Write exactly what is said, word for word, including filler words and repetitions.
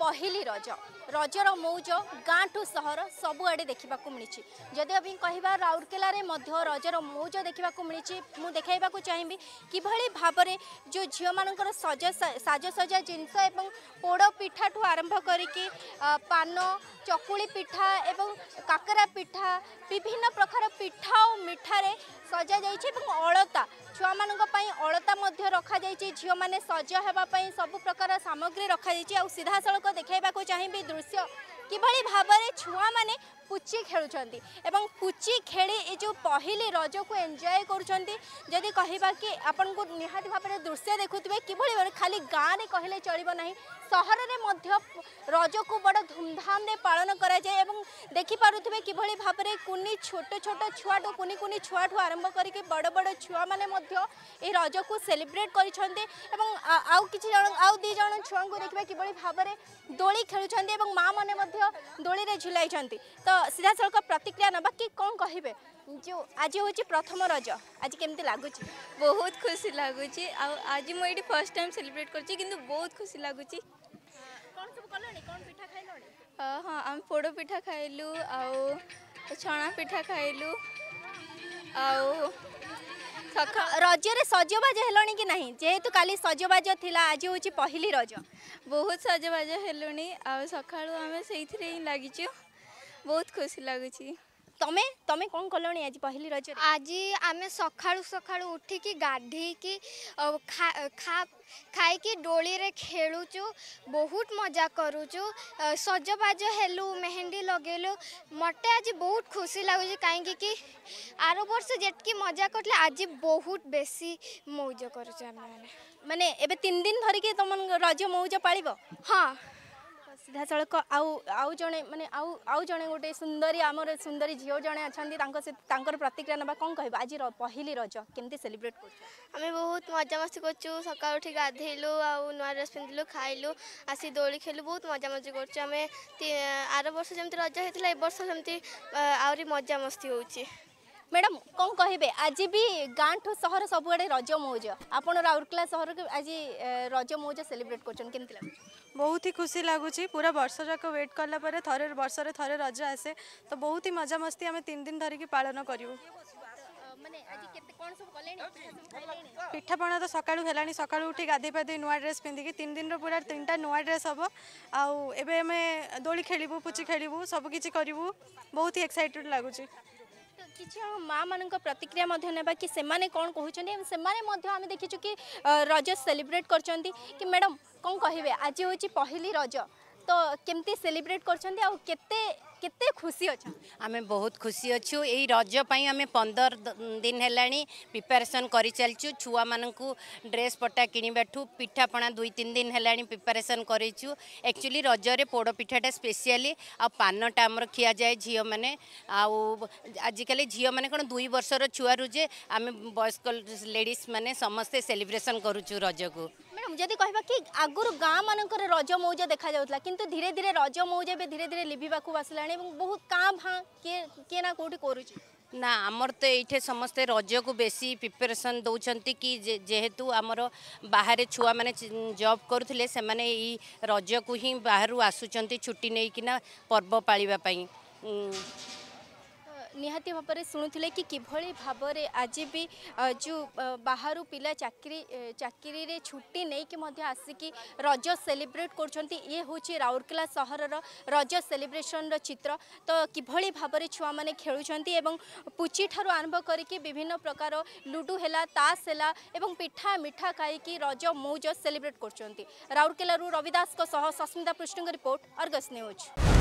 पहली रज रजर मौज गाँ ठू सहर सबुआड़े देखा मिली। जदि अभी कह राउरकेला रजर मौज देखा मिली मु देखा चाहिए किभली भाव में जो झील मानकर सज साजसजा जिनस पोड़ पिठा ठू आरंभ करिकी पान चकुली पिठा एवं काकरा पिठा विभिन्न प्रकार पिठा और मिठार सजा जा अलता छुआ मान अलता रखा जा झील मैंने सज होगापी सबू प्रकार सामग्री रखा जा। सीधा सड़क देखा चाहिए दृश्य किभली भाव में छुआ मैंने पुची खेलुंट एवं पुची खेली ये जो पहली रज को एंजॉय करुँच कह कि आपण को निहाती भाव में दृश्य देखुवे किभली खाली गाँव में कहले चलो ना सहर में मध्य रज को बड़ा धूमधाम रे पालन करा जाए एवं देखि पारुथबे किभली भाव में कुनी छोट छोट छुआ ठू कुनी कुनी छुआ ठू आरंभ करके बड़ बड़ छुआ मैंने ये रज को सेलिब्रेट करिसेंते एवं आउ किछि जण आउ दि जण छुआ को देखबा किभली भाव में दोली खेलुछेंते एवं माँ माने मध्य दोली रे झुलाइछेंते। तो सीधा सड़क प्रतिक्रिया नबा कि कोन कहिबे जो आज होछि प्रथम रज आज केमति लागुछि? बहुत खुशी लागुछि आ आज मो एडी फर्स्ट टाइम सेलिब्रेट करछि किंतु बहुत खुशी लागुछि। कौन सब कलोनी कौन पिठा खाइलोनी? हां हम पोड़ो पिठा खाइलु आउ छणा पिठा खाइलु आउ रजरे सजबाज हेलोनी कि नहीं जेहेतु काली सजबाज थिला आज होछि पहली रज बहुत सजबाज हेलोनी आ सखाळु हमें सेइथिरे ही लागिछु बहुत खुशी लागुछि। तमे तमे कौन कलोनी आज पहली रज? आज आम सकाळु सकाळु उठिकी गाधी की खा खा खाई की डोली रे खेलुचु बहुत मजा करुचु सजबाज हेलु मेहंदी लगेलु मटे आज बहुत खुशी लगुच कहीं कि आर वर्ष जेटकी मजा करले आज बहुत बेसी मौज करुचु माने माने एबे तीन दिन धरिके तुम रज मौज पाळिबो? हां सीधा सड़क आउ आउ जने माने आउ आउ जने गोटे सुंदरी आमर सुंदरी झील जने अच्छे प्रतिक्रिया ना कौन कह आज पहली रज केमती सेलिब्रेट कर? आम बहुत मजा मस्ती कर सका उठी गाधेलु आउ नुआ ड्रेस पिंधिलु खाइलु आसी दोली खेलु बहुत मजा मस्ती कर आर वर्ष जमी रज होता है वर्ष जमी आहरी मजा मस्ती हो। मैडम कौन कहे आज भी गाँव ठू सहर सबुआड़े रज मौज आप राउरकेला सहर के आज रज मौज सेलिब्रेट कर? बहुत ही खुशी लगुच पूरा वर्ष जाक वेट कलापर थरे वर्ष रे रज आसे तो बहुत ही मजा मस्ती आम तीन दिन धरिकी पालन करूँ। पिठापणा तो सकाळू हेलानी सकाळू उठी गाधे पाधे नुआ ड्रेस पिंधिकी तीन दिन रो पूरा तीन टा नुआ ड्रेस हम आउ एबे आमे दोली खेलबू पुची खेलबू सब किछि करिवू बहुत ही एक्साइटेड लगुच। किसी माँ मान प्रतिक्रिया ना कि सेमाने कौन कहते से आम देखीचु कि रज सेलिब्रेट कर। मैडम कौन कहे आज हूँ पहली रज तो केमती सेलिब्रेट करते खुशी अच्छा? आम बहुत खुशी अच्छु यही रजपाई आम पंदर दिन है प्रिपेरेसन कर चलचु छुआ मानू ड्रेस पटा किणवाठू पिठापणा दुई तीन दिन है प्रिपेरेसन करूँ एक्चुअली रजरे पोड़ पिठाटा स्पेशली आ पानटा आमर खिया जाए झील मैंने आजिकल झील मैंने कौन दुई वर्षर छुआर जे आम वयस्क लेडीज मैंने समस्ते सेलिब्रेसन करूँ रज को। जदि कह कि आगुरी गाँ मानक रज मौज देखा जाता किंतु धीरे धीरे रज मौज भी धीरे धीरे लिभवाक आसला बहुत काँ भाँ किए किए ना कौटी कर ना आमर तो ये समस्ते रज को बेसी प्रिपेरेसन दौरान कि जेहेतु आमर बाहर छुआ मैंने जॉब करुले से मैंने रज को ही बाहर आसुंच छुट्टी नहीं कि पर्व पाळिबापई निहाती भाव में शुणुले कि किभली भाव में आज भी जो बाहर पिला चाकरी चाकरी रे छुट्टी नहीं कि आसिकी रज सेलिब्रेट कर राउरकेला सहर रज सेलिब्रेशन रो चित्र। तो किभली भाव में छुआ मैंने खेलुंट पुची ठारू आरंभ करके विभिन्न प्रकार लुडु है तास है पिठा मिठा खाई रज मौज सेलिब्रेट कर। राउरकेला रविदास सस्मिता पृष्ठ रिपोर्ट आर्गस न्यूज।